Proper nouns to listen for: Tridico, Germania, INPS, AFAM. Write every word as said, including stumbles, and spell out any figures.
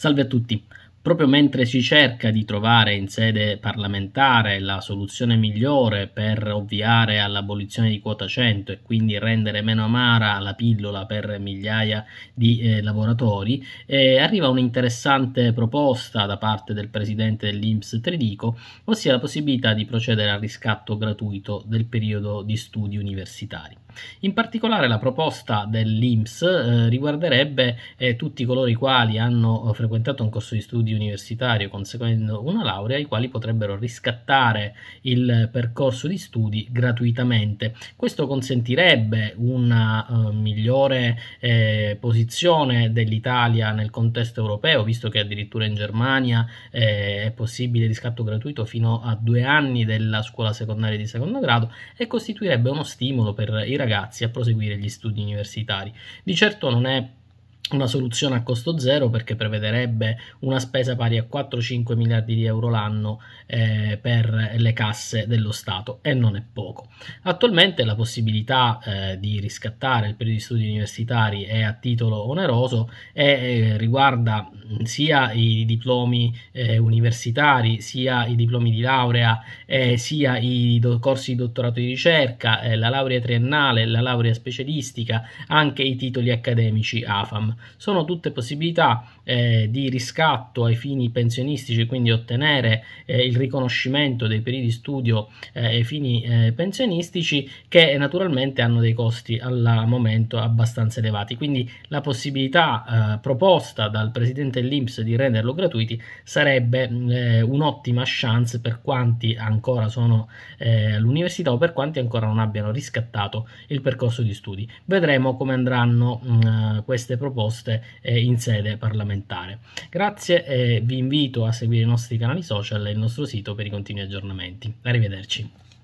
Salve a tutti. Proprio mentre si cerca di trovare in sede parlamentare la soluzione migliore per ovviare all'abolizione di quota cento e quindi rendere meno amara la pillola per migliaia di eh, lavoratori, eh, arriva un'interessante proposta da parte del presidente dell'I N P S Tridico, ossia la possibilità di procedere al riscatto gratuito del periodo di studi universitari. In particolare la proposta dell'I N P S eh, riguarderebbe eh, tutti coloro i quali hanno frequentato un corso di studi universitario conseguendo una laurea, i quali potrebbero riscattare il percorso di studi gratuitamente. Questo consentirebbe una eh, migliore eh, posizione dell'Italia nel contesto europeo, visto che addirittura in Germania eh, è possibile il riscatto gratuito fino a due anni della scuola secondaria di secondo grado, e costituirebbe uno stimolo per i ragazzi a proseguire gli studi universitari. Di certo non è una soluzione a costo zero, perché prevederebbe una spesa pari a quattro a cinque miliardi di euro l'anno eh, per le casse dello Stato, e non è poco. Attualmente la possibilità eh, di riscattare il periodo di studi universitari è a titolo oneroso e eh, riguarda sia i diplomi eh, universitari, sia i diplomi di laurea, eh, sia i corsi di dottorato di ricerca, eh, la laurea triennale, la laurea specialistica, anche i titoli accademici A F A M. Sono tutte possibilità eh, di riscatto ai fini pensionistici, quindi ottenere eh, il riconoscimento dei periodi di studio eh, ai fini eh, pensionistici, che naturalmente hanno dei costi al momento abbastanza elevati. Quindi la possibilità eh, proposta dal presidente dell'I N P S di renderlo gratuiti sarebbe eh, un'ottima chance per quanti ancora sono eh, all'università o per quanti ancora non abbiano riscattato il percorso di studi. Vedremo come andranno mh, queste proposte in sede parlamentare. Grazie e vi invito a seguire i nostri canali social e il nostro sito per i continui aggiornamenti. Arrivederci.